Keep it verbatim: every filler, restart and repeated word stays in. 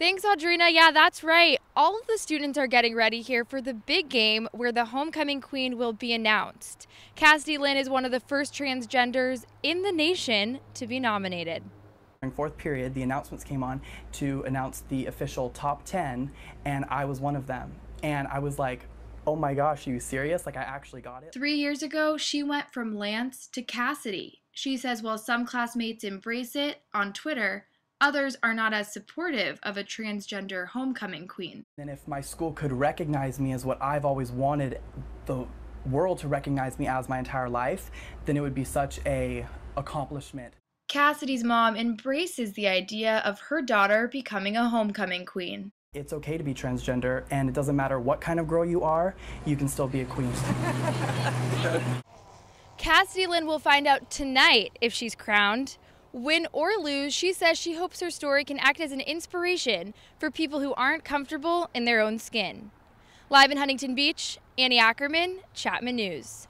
Thanks, Audrina. Yeah, that's right. All of the students are getting ready here for the big game where the homecoming queen will be announced. Cassidy Lynn is one of the first transgenders in the nation to be nominated. During fourth period, the announcements came on to announce the official top ten, and I was one of them. And I was like, oh my gosh, are you serious? Like, I actually got it. Three years ago, she went from Lance to Cassidy. She says while some classmates embrace it on Twitter, others are not as supportive of a transgender homecoming queen. And if my school could recognize me as what I've always wanted the world to recognize me as my entire life, then it would be such an accomplishment. Cassidy's mom embraces the idea of her daughter becoming a homecoming queen. It's okay to be transgender, and it doesn't matter what kind of girl you are, you can still be a queen. Cassidy Lynn will find out tonight if she's crowned. Win or lose, she says she hopes her story can act as an inspiration for people who aren't comfortable in their own skin. Live in Huntington Beach, Annie Ackerman, Chapman News.